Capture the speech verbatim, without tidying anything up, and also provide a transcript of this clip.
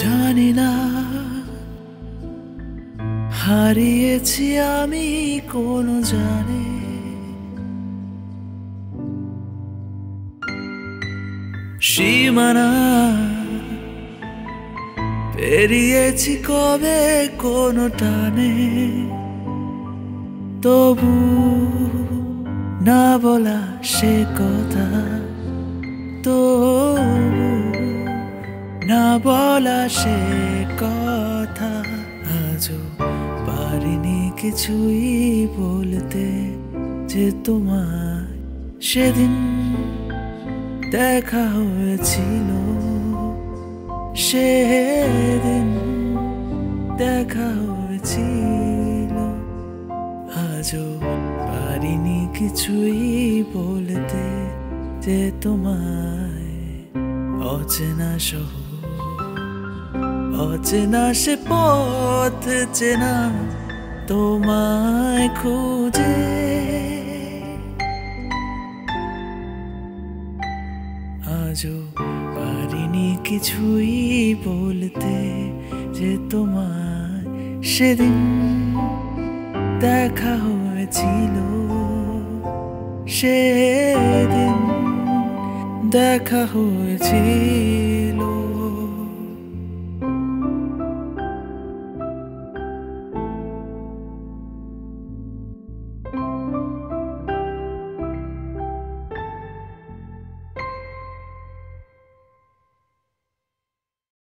জানি না হারিয়েছি আমি কোন জানে সীমানা পেরিয়েছি কবে কোন টানে তবু না বলা সে কথা তবু না বলা সে কথা আজও পারিনি কিছুই বলতে যে তোমায় সেদিন দেখা হয়েছিল সেদিন দেখা হয়েছিল আজও পারিনি কিছুই বলতে যে তোমায় অচেনা শহর অচেনা সে পথ চেনা তোমায় খুঁজে আজও পারিনি কিছুই বলতে যে তোমায় সেদিন দেখা হয়েছিল সেদিন দেখা হয়েছিল।